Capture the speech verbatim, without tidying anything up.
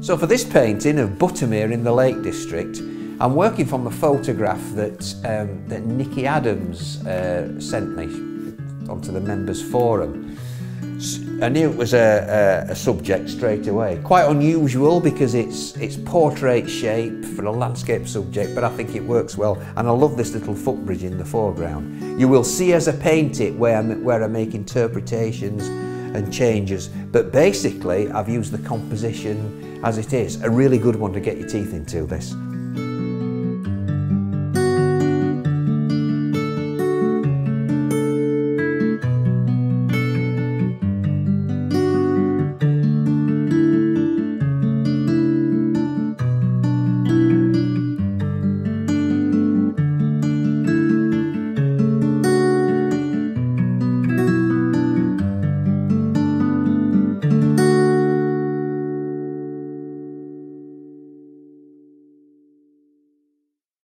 So for this painting of Buttermere in the Lake District, I'm working from a photograph that, um, that Nikki Adams uh, sent me onto the members forum. I knew it was a, a, a subject straight away. Quite unusual because it's, it's portrait shape for a landscape subject, but I think it works well. And I love this little footbridge in the foreground. You will see as I paint it where, where I make interpretations and changes. But basically, I've used the composition as it is. A really good one to get your teeth into, this.